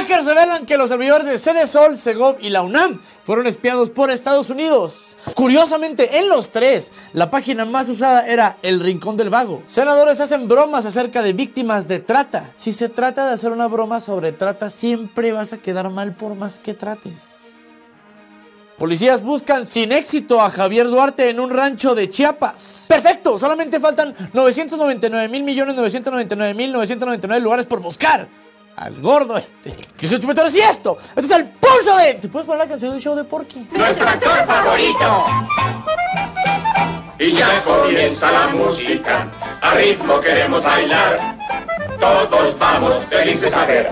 Hackers revelan que los servidores de Cedesol, Cegov y la UNAM fueron espiados por Estados Unidos. Curiosamente, en los tres, la página más usada era El Rincón del Vago. Senadores hacen bromas acerca de víctimas de trata. Si se trata de hacer una broma sobre trata, siempre vas a quedar mal por más que trates. Policías buscan sin éxito a Javier Duarte en un rancho de Chiapas. ¡Perfecto! Solamente faltan 999.999.999 lugares por buscar al gordo este. Yo soy Chespirito y esto es el pulso de... ¿Te puedes poner la canción del show de Porky? ¡Nuestro actor favorito! Y ya comienza la música, a ritmo queremos bailar. Todos vamos felices a ver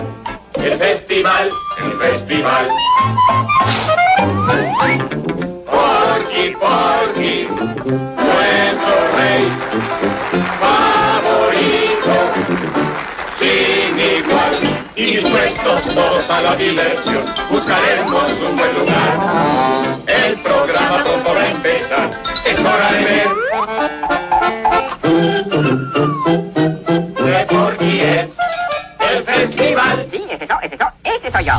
el festival, el festival. Porky, Porky, nuestro rey favorito, sin igual, dispuestos todos a la diversión, buscaremos un buen lugar. El programa todo va a empezar, es hora de ver. Porky es el festival. Sí, ese soy yo.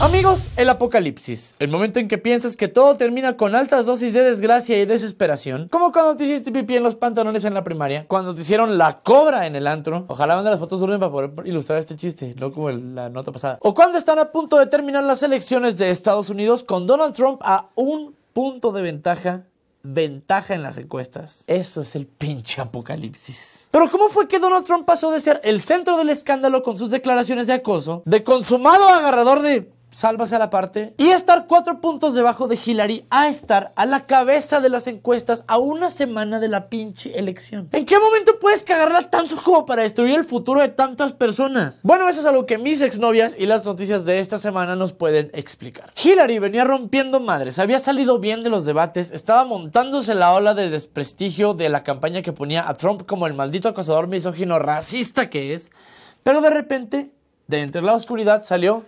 Amigos, el apocalipsis, el momento en que piensas que todo termina con altas dosis de desgracia y desesperación, como cuando te hiciste pipí en los pantalones en la primaria, cuando te hicieron la cobra en el antro. Ojalá manden las fotos duren para poder ilustrar este chiste, no como la nota pasada. O cuando están a punto de terminar las elecciones de Estados Unidos con Donald Trump a un punto de ventaja en las encuestas. Eso es el pinche apocalipsis. Pero ¿cómo fue que Donald Trump pasó de ser el centro del escándalo con sus declaraciones de acoso, de consumado agarrador de sálvase a la parte, y estar 4 puntos debajo de Hillary, a estar a la cabeza de las encuestas a una semana de la pinche elección? ¿En qué momento puedes cagarla tanto como para destruir el futuro de tantas personas? Bueno, eso es algo que mis exnovias y las noticias de esta semana nos pueden explicar. Hillary venía rompiendo madres, había salido bien de los debates, estaba montándose la ola de desprestigio de la campaña que ponía a Trump como el maldito acosador misógino racista que es, pero de repente, de entre la oscuridad salió...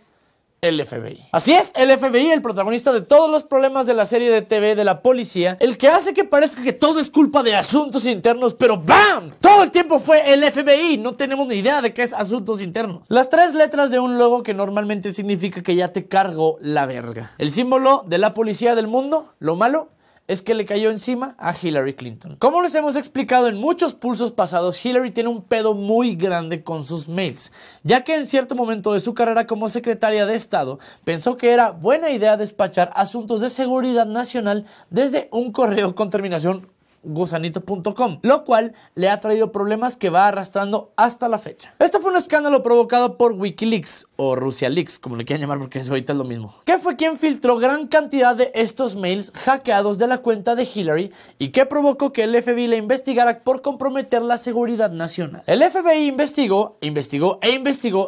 el FBI. Así es, el FBI, el protagonista de todos los problemas de la serie de TV de la policía, el que hace que parezca que todo es culpa de asuntos internos, pero ¡bam! Todo el tiempo fue el FBI, no tenemos ni idea de qué es asuntos internos. Las 3 letras de un logo que normalmente significa que ya te cargo la verga. El símbolo de la policía del mundo, lo malo, es que le cayó encima a Hillary Clinton. Como les hemos explicado en muchos pulsos pasados, Hillary tiene un pedo muy grande con sus mails, ya que en cierto momento de su carrera como secretaria de Estado, pensó que era buena idea despachar asuntos de seguridad nacional desde un correo con terminación gusanito.com, lo cual le ha traído problemas que va arrastrando hasta la fecha. Esto fue un escándalo provocado por Wikileaks o RusiaLeaks, como le quieran llamar porque ahorita es lo mismo, que fue quien filtró gran cantidad de estos mails hackeados de la cuenta de Hillary y que provocó que el FBI le investigara por comprometer la seguridad nacional. El FBI investigó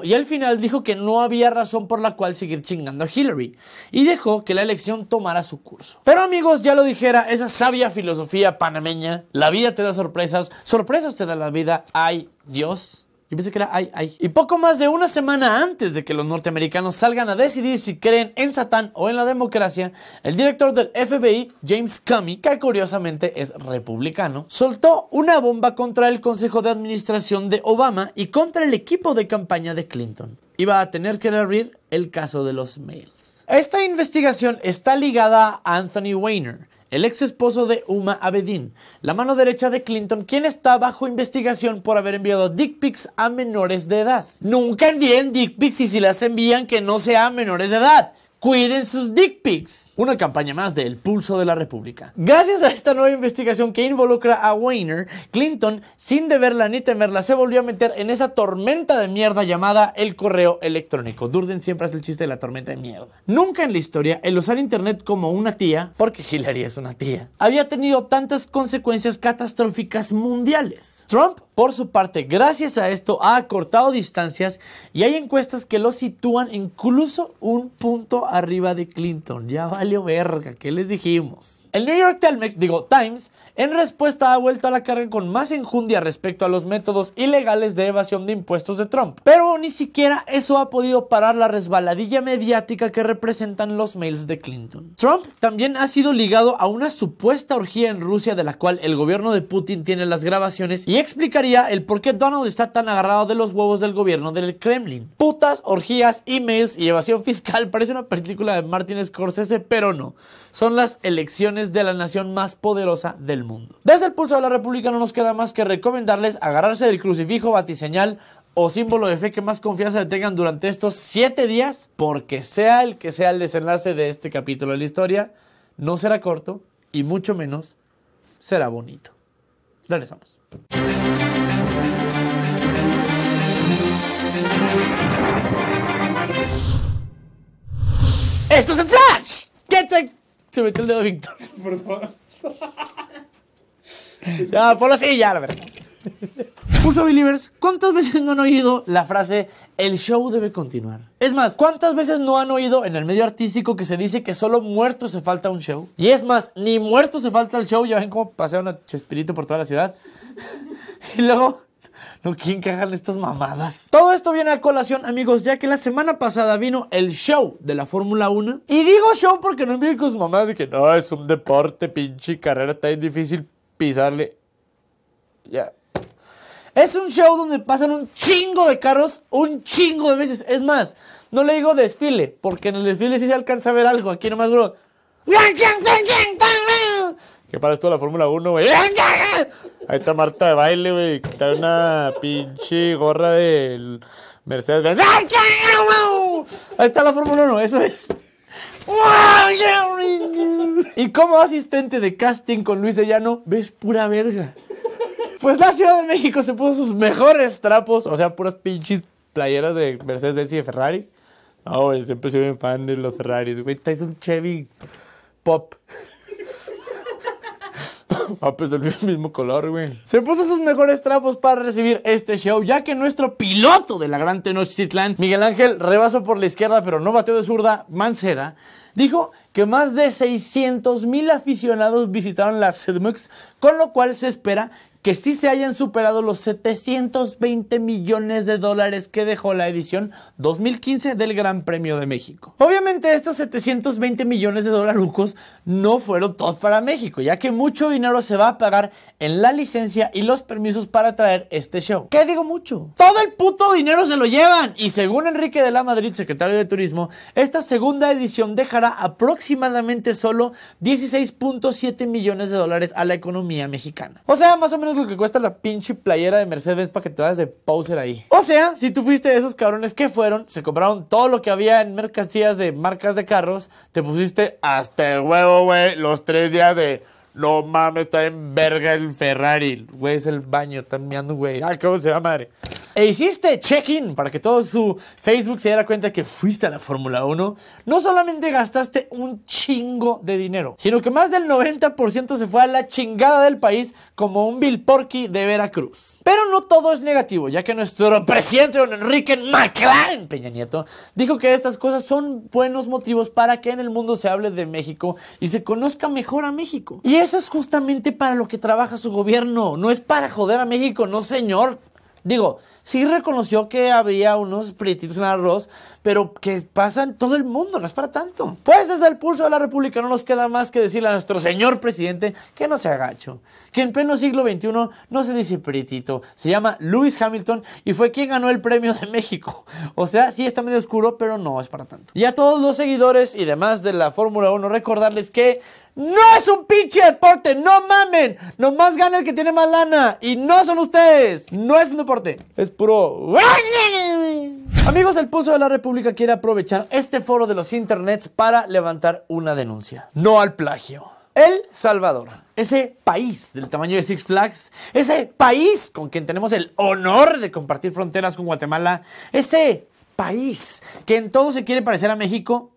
y al final dijo que no había razón por la cual seguir chingando a Hillary y dejó que la elección tomara su curso. Pero amigos, ya lo dijera esa sabia filosofía panameña, la vida te da sorpresas, sorpresas te da la vida, ay Dios. Yo pensé que era ay. Y poco más de una semana antes de que los norteamericanos salgan a decidir si creen en Satán o en la democracia, el director del FBI, James Comey, que curiosamente es republicano, soltó una bomba contra el Consejo de Administración de Obama y contra el equipo de campaña de Clinton. Iba a tener que abrir el caso de los mails. Esta investigación está ligada a Anthony Weiner, el ex esposo de Uma Abedin, la mano derecha de Clinton, quien está bajo investigación por haber enviado dick pics a menores de edad. Nunca envíen dick pics, y si las envían, que no sean menores de edad. ¡Cuiden sus dick pics! Una campaña más del Pulso de la República. Gracias a esta nueva investigación que involucra a Weiner, Clinton, sin deberla ni temerla, se volvió a meter en esa tormenta de mierda llamada el correo electrónico. Durden siempre hace el chiste de la tormenta de mierda. Nunca en la historia el usar internet como una tía, porque Hillary es una tía, había tenido tantas consecuencias catastróficas mundiales. Trump, por su parte, gracias a esto ha acortado distancias y hay encuestas que lo sitúan incluso un punto arriba de Clinton. Ya valió verga, ¿qué les dijimos? El New York Times En respuesta, ha vuelto a la carga con más enjundia respecto a los métodos ilegales de evasión de impuestos de Trump. Pero ni siquiera eso ha podido parar la resbaladilla mediática que representan los mails de Clinton. Trump también ha sido ligado a una supuesta orgía en Rusia de la cual el gobierno de Putin tiene las grabaciones y explicaría el por qué Donald está tan agarrado de los huevos del gobierno del Kremlin. Putas, orgías, emails y evasión fiscal. Parece una película de Martin Scorsese, pero no. Son las elecciones de la nación más poderosa del mundo. Desde el Pulso de la República no nos queda más que recomendarles agarrarse del crucifijo, batiseñal o símbolo de fe que más confianza le tengan durante estos 7 días, porque sea el que sea el desenlace de este capítulo de la historia, no será corto y mucho menos será bonito. Regresamos. ¡Esto es el Flash! ¡Quédense! Se metió el dedo Víctor. Por favor. Ya, ponlo así, ya, la verdad. Pulso Believers, ¿cuántas veces no han oído la frase "el show debe continuar"? Es más, ¿cuántas veces no han oído en el medio artístico que se dice que solo muerto se falta un show? Y es más, ni muerto se falta el show. Ya ven cómo pasearon a Chespirito por toda la ciudad. Y luego... no, ¿quién cagan estas mamadas? Todo esto viene a colación, amigos, ya que la semana pasada vino el show de la Fórmula 1. Y digo show porque no envíen con sus mamadas de que no, es un deporte, pinche carrera tan difícil pisarle. Ya. Es un show donde pasan un chingo de carros, un chingo de veces. Es más, no le digo desfile, porque en el desfile sí se alcanza a ver algo. Aquí nomás, bro. ¿Qué paras tú a la Fórmula 1, güey? Ahí está Marta de baile, güey. Está una pinche gorra del Mercedes-Benz. Ahí está la Fórmula 1, eso es. Y como asistente de casting con Luis de Llano, ves pura verga. Pues la Ciudad de México se puso sus mejores trapos, o sea, puras pinches playeras de Mercedes-Benz y de Ferrari. No, güey, siempre soy un fan de los Ferraris, güey. Traes un Chevy Pop. Ah, pues del mismo color, güey. Se puso sus mejores trapos para recibir este show, ya que nuestro piloto de la gran Tenochtitlán, Miguel Ángel, rebasó por la izquierda, pero no bateó de zurda, Mancera, dijo que más de 600,000 aficionados visitaron las CDMX, con lo cual se espera que sí se hayan superado los 720 millones de dólares que dejó la edición 2015 del Gran Premio de México. Obviamente estos 720 millones de dolarucos no fueron todos para México, ya que mucho dinero se va a pagar en la licencia y los permisos para traer este show. ¿Qué digo mucho? Todo el puto dinero se lo llevan. Y según Enrique de la Madrid, secretario de Turismo, esta segunda edición dejará aproximadamente solo 16.7 millones de dólares a la economía mexicana. O sea, más o menos es lo que cuesta la pinche playera de Mercedes para que te vayas de poser ahí. O sea, si tú fuiste de esos cabrones que fueron, se compraron todo lo que había en mercancías de marcas de carros, te pusiste hasta el huevo, güey, los 3 días de no mames, está en verga el Ferrari, güey, es el baño, están meando, güey, ah, cómo se va, madre. E hiciste check-in para que todo su Facebook se diera cuenta que fuiste a la Fórmula 1. No solamente gastaste un chingo de dinero, sino que más del 90% se fue a la chingada del país como un vil Porky de Veracruz. Pero no todo es negativo, ya que nuestro presidente don Enrique McLaren Peña Nieto dijo que estas cosas son buenos motivos para que en el mundo se hable de México y se conozca mejor a México. Y eso es justamente para lo que trabaja su gobierno, no es para joder a México, no señor. Digo, sí reconoció que había unos prietitos en arroz, pero que pasa en todo el mundo, no es para tanto. Pues desde el Pulso de la República no nos queda más que decirle a nuestro señor presidente que no sea gacho, que en pleno siglo XXI no se dice prietito, se llama Lewis Hamilton y fue quien ganó el premio de México. O sea, sí está medio oscuro, pero no es para tanto. Y a todos los seguidores y demás de la Fórmula 1, recordarles que no es un pinche deporte, no mamen. Nomás gana el que tiene más lana. Y no son ustedes, no es un deporte, es puro... Amigos, el Pulso de la República quiere aprovechar este foro de los internets para levantar una denuncia. No al plagio. El Salvador, ese país del tamaño de Six Flags, ese país con quien tenemos el honor de compartir fronteras con Guatemala, ese país que en todo se quiere parecer a México,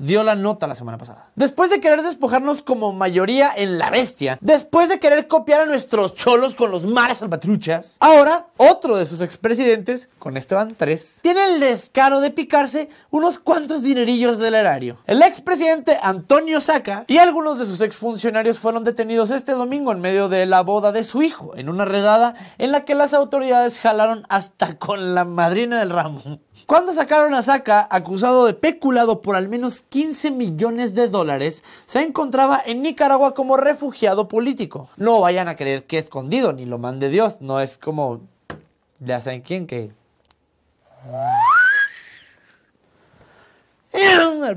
dio la nota la semana pasada. Después de querer despojarnos como mayoría en La Bestia, después de querer copiar a nuestros cholos con los mares salvatruchas, ahora otro de sus expresidentes, con este van tres, tiene el descaro de picarse unos cuantos dinerillos del erario. El expresidente Antonio Saca y algunos de sus exfuncionarios fueron detenidos este domingo en medio de la boda de su hijo, en una redada en la que las autoridades jalaron hasta con la madrina del ramo. Cuando sacaron a Saca, acusado de peculado por al menos $15 millones, se encontraba en Nicaragua como refugiado político. No vayan a creer que escondido, ni lo mande Dios, no es como... ya saben quién que...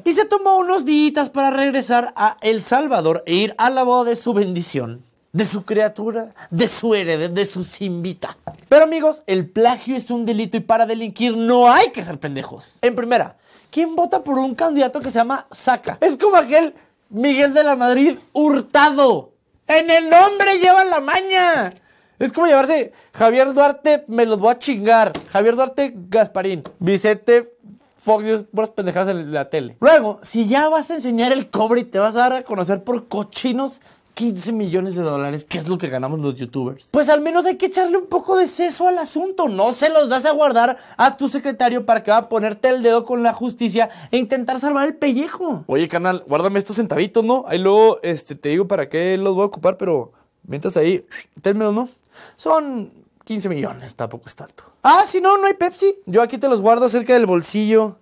Y se tomó unos días para regresar a El Salvador e ir a la boda de su bendición, de su criatura, de su heredera, de su simbita. Pero amigos, el plagio es un delito y para delinquir no hay que ser pendejos. En primera, ¿quién vota por un candidato que se llama Saca? Es como aquel Miguel de la Madrid Hurtado. En el nombre lleva la maña. Es como llevarse Javier Duarte, me los voy a chingar, Javier Duarte Gasparín, Vicente Fox, Dios, puras pendejadas en la tele. Luego, si ya vas a enseñar el cobre y te vas a dar a conocer por cochinos $15 millones, que es lo que ganamos los youtubers, pues al menos hay que echarle un poco de seso al asunto. No se los das a guardar a tu secretario para que va a ponerte el dedo con la justicia e intentar salvar el pellejo. Oye, canal, guárdame estos centavitos, ¿no? Ahí luego te digo para qué los voy a ocupar, pero mientras ahí, términos, ¿no? Son $15 millones, tampoco es tanto. Ah, si no, no hay Pepsi. Yo aquí te los guardo cerca del bolsillo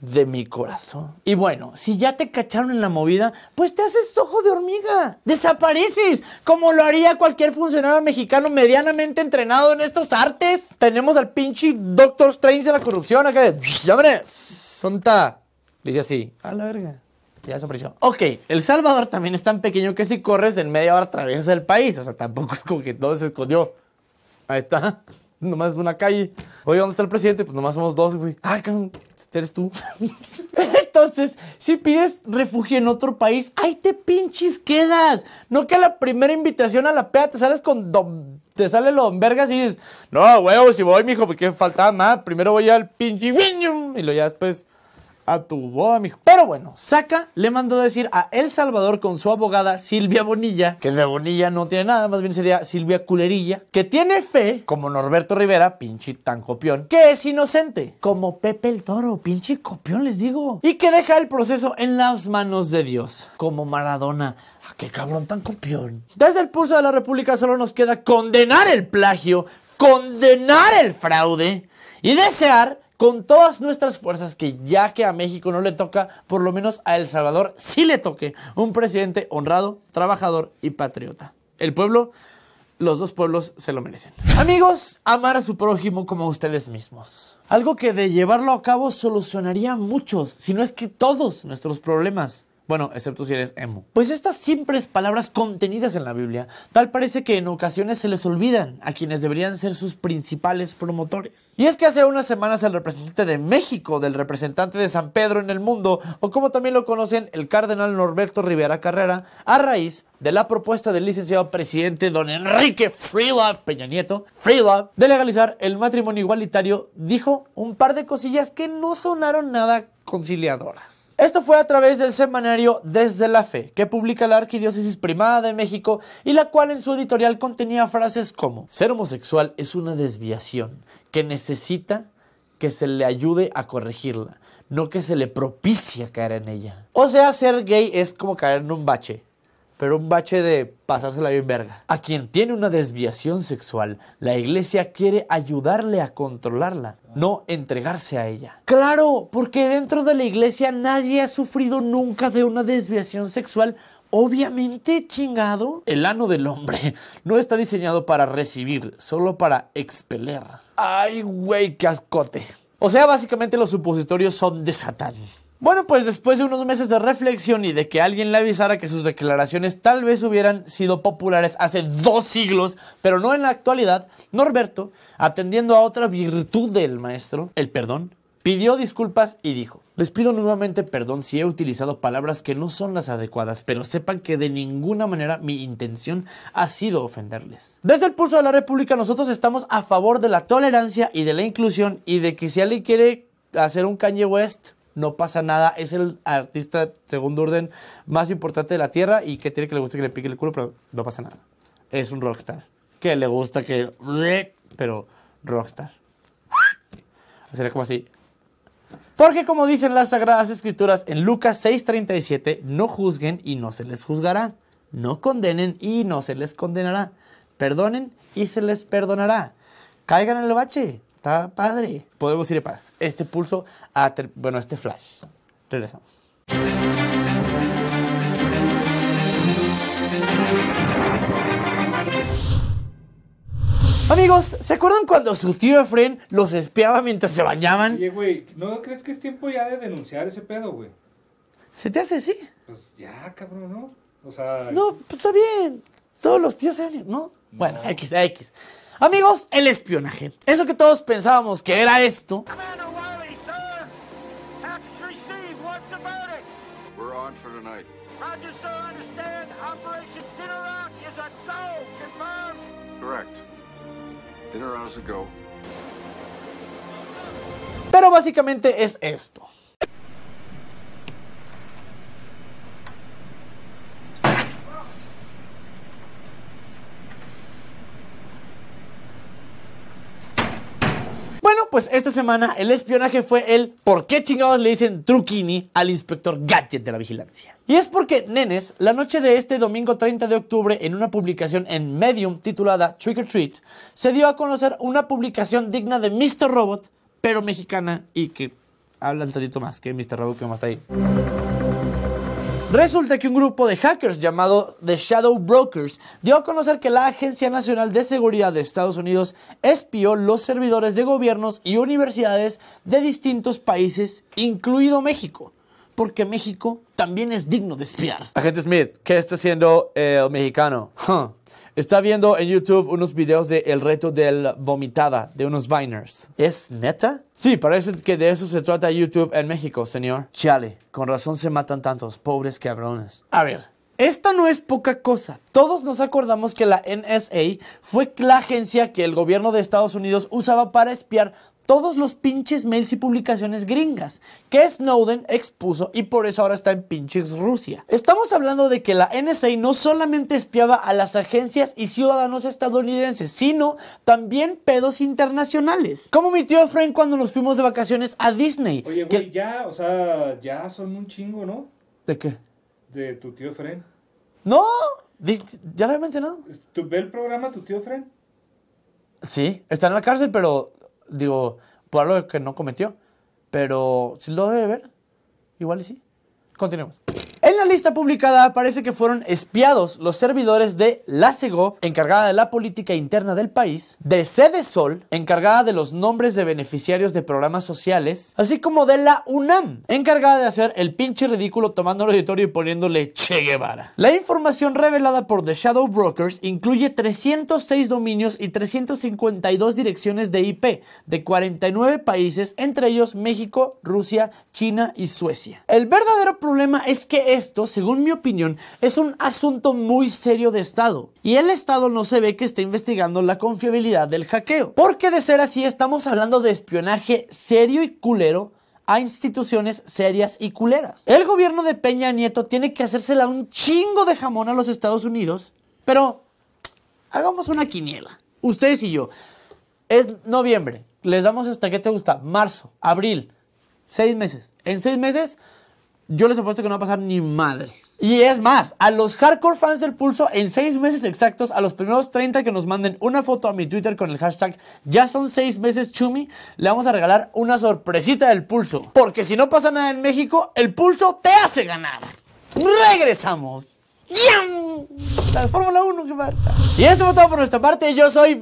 de mi corazón. Y bueno, si ya te cacharon en la movida, pues te haces ojo de hormiga, desapareces, como lo haría cualquier funcionario mexicano medianamente entrenado en estos artes. Tenemos al pinche Doctor Strange de la corrupción acá. ¡Llámenes! Sonta. Le dice así, a la verga, ya desapareció. Ok, El Salvador también es tan pequeño que si corres en media hora atraviesas el país. O sea, tampoco es como que todo se escondió. Ahí está, nomás es una calle. Oye, ¿dónde está el presidente? Pues nomás somos dos, güey. Ah, eres tú. Entonces, si pides refugio en otro país, ahí te pinches quedas. No que a la primera invitación a la peda te sales con te sale don vergas y dices, no, huevo, si voy, mijo, porque faltaba más. Primero voy al pinche y lo ya después a tu boda, mijo. Pero bueno, Saca le mandó decir a El Salvador con su abogada Silvia Bonilla, que de Bonilla no tiene nada, más bien sería Silvia Culerilla, que tiene fe, como Norberto Rivera, pinche tan copión, que es inocente, como Pepe el Toro, pinche copión les digo, y que deja el proceso en las manos de Dios, como Maradona. ¡Ah, qué cabrón tan copión! Desde el Pulso de la República solo nos queda condenar el plagio, condenar el fraude y desear con todas nuestras fuerzas que ya que a México no le toca, por lo menos a El Salvador sí le toque un presidente honrado, trabajador y patriota. El pueblo, los dos pueblos se lo merecen. Amigos, amar a su prójimo como a ustedes mismos. Algo que de llevarlo a cabo solucionaría muchos, si no es que todos nuestros problemas. Bueno, excepto si eres emo. Pues estas simples palabras contenidas en la Biblia, tal parece que en ocasiones se les olvidan a quienes deberían ser sus principales promotores. Y es que hace unas semanas el representante de México, del representante de San Pedro en el mundo, o como también lo conocen, el cardenal Norberto Rivera Carrera, a raíz de la propuesta del licenciado presidente don Enrique Freelove Peña Nieto, Freelove, de legalizar el matrimonio igualitario, dijo un par de cosillas que no sonaron nada conciliadoras. Esto fue a través del semanario Desde la Fe, que publica la Arquidiócesis Primada de México y la cual en su editorial contenía frases como: ser homosexual es una desviación que necesita que se le ayude a corregirla, no que se le propicia caer en ella. O sea, ser gay es como caer en un bache, pero un bache de pasársela bien verga. A quien tiene una desviación sexual, la iglesia quiere ayudarle a controlarla, no entregarse a ella. Claro, porque dentro de la iglesia nadie ha sufrido nunca de una desviación sexual. Obviamente, chingado. El ano del hombre no está diseñado para recibir, solo para expeler. Ay, güey, qué ascote. O sea, básicamente los supositorios son de Satán. Bueno, pues después de unos meses de reflexión y de que alguien le avisara que sus declaraciones tal vez hubieran sido populares hace 2 siglos, pero no en la actualidad, Norberto, atendiendo a otra virtud del maestro, el perdón, pidió disculpas y dijo: les pido nuevamente perdón si he utilizado palabras que no son las adecuadas, pero sepan que de ninguna manera mi intención ha sido ofenderles. Desde el Pulso de la República nosotros estamos a favor de la tolerancia y de la inclusión, y de que si alguien quiere hacer un Kanye West, no pasa nada. Es el artista segundo orden más importante de la tierra y que tiene que le gusta que le pique el culo, pero no pasa nada. Es un rockstar. Que le gusta que... pero rockstar. Será como así. Porque como dicen las Sagradas Escrituras en Lucas 6:37, no juzguen y no se les juzgará. No condenen y no se les condenará. Perdonen y se les perdonará. Caigan en el bache. Está padre. Podemos ir de paz. Este pulso, bueno, este flash. Regresamos. Amigos, ¿se acuerdan cuando su tío Efren los espiaba mientras se bañaban? Oye, güey, ¿no crees que es tiempo ya de denunciar ese pedo, güey? ¿Se te hace así? Pues ya, cabrón, ¿no? O sea... No, pues está bien. Todos los tíos eran... ¿no? Bueno, X. Amigos, el espionaje. Eso que todos pensábamos que era esto... Pero básicamente es esto. Bueno, pues esta semana el espionaje fue el ¿por qué chingados le dicen Truquini al inspector Gadget de la vigilancia? Y es porque, nenes, la noche de este domingo 30 de octubre, en una publicación en Medium titulada Trick or Treat, se dio a conocer una publicación digna de Mr. Robot, pero mexicana, y que habla un tantito más que Mr. Robot, que más está ahí. Resulta que un grupo de hackers llamado The Shadow Brokers dio a conocer que la Agencia Nacional de Seguridad de Estados Unidos espió los servidores de gobiernos y universidades de distintos países, incluido México. Porque México también es digno de espiar. Agente Smith, ¿qué está haciendo el mexicano? Está viendo en YouTube unos videos de El Reto del Vomitada, de unos Viners. ¿Es neta? Sí, parece que de eso se trata YouTube en México, señor. Chale, con razón se matan tantos pobres cabrones. A ver, esta no es poca cosa. Todos nos acordamos que la NSA fue la agencia que el gobierno de Estados Unidos usaba para espiar todos los pinches mails y publicaciones gringas que Snowden expuso, y por eso ahora está en pinches Rusia. Estamos hablando de que la NSA no solamente espiaba a las agencias y ciudadanos estadounidenses, sino también pedos internacionales. Como mi tío Frank cuando nos fuimos de vacaciones a Disney. Oye, güey, ya, o sea, ya son un chingo, ¿no? ¿De qué? De tu tío Frank. ¡No! ¿Ya lo he mencionado? ¿Ve el programa tu tío Frank? Sí, está en la cárcel, pero... digo, por algo que no cometió. Pero si lo debe ver, igual y sí. Continuemos. En la lista publicada aparece que fueron espiados los servidores de la Cegov, encargada de la política interna del país, de Cedesol, encargada de los nombres de beneficiarios de programas sociales, así como de la UNAM, encargada de hacer el pinche ridículo tomando el auditorio y poniéndole Che Guevara. La información revelada por The Shadow Brokers incluye 306 dominios y 352 direcciones de IP de 49 países, entre ellos México, Rusia, China y Suecia. El verdadero problema es que esto, según mi opinión, es un asunto muy serio de Estado. Y el Estado no se ve que esté investigando la confiabilidad del hackeo. Porque de ser así, estamos hablando de espionaje serio y culero a instituciones serias y culeras. El gobierno de Peña Nieto tiene que hacérsela un chingo de jamón a los Estados Unidos. Pero hagamos una quiniela. Ustedes y yo. Es noviembre. Les damos hasta, ¿qué te gusta? Marzo, abril. 6 meses. En 6 meses... yo les apuesto que no va a pasar ni madres. Y es más, a los hardcore fans del pulso, en 6 meses exactos, a los primeros 30 que nos manden una foto a mi Twitter con el hashtag ya son 6 meses chumi, le vamos a regalar una sorpresita del pulso. Porque si no pasa nada en México, el pulso te hace ganar. Regresamos. ¡Yam! La Fórmula 1, que basta. Y esto fue todo por nuestra parte. Yo soy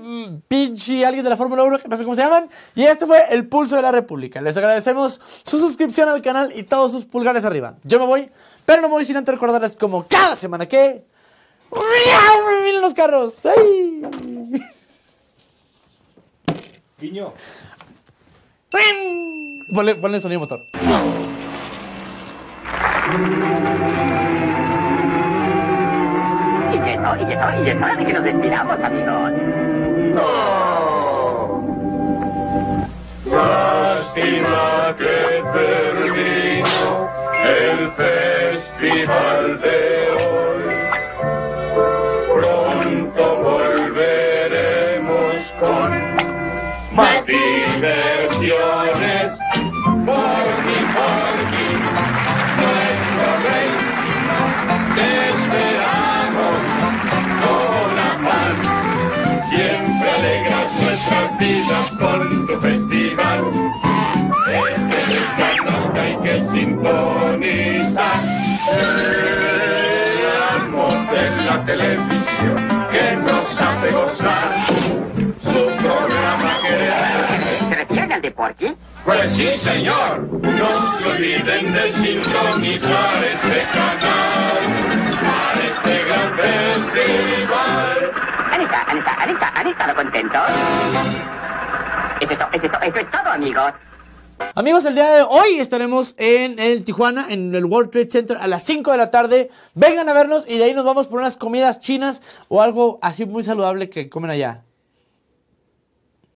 pinche alguien de la Fórmula 1, que no sé cómo se llaman. Y esto fue El Pulso de la República. Les agradecemos su suscripción al canal y todos sus pulgares arriba. Yo me voy, pero no me voy sin antes recordarles como cada semana que... ¡Miren los carros! ¡Ay! Guiño. Ponle el sonido motor. Y es hora de que nos despidamos, amigos. ¡No! ¡Lástima que perdí! festival de hoy. Pronto volveremos con más diversiones. Porky, Porky, nuestro rey, te esperamos con afán. Siempre alegras nuestras vidas con tu festival. Este descanso hay que sintonizar. Veamos en la televisión que nos hace gozar su programa que... ¿Se refieren al de Porky? Pues sí, señor. No se olviden de sintonizar este canal para este gran festival. ¿Han estado contentos? Eso es todo, amigos. Amigos, el día de hoy estaremos en el Tijuana, en el World Trade Center a las 5 de la tarde. Vengan a vernos y de ahí nos vamos por unas comidas chinas o algo así muy saludable que comen allá.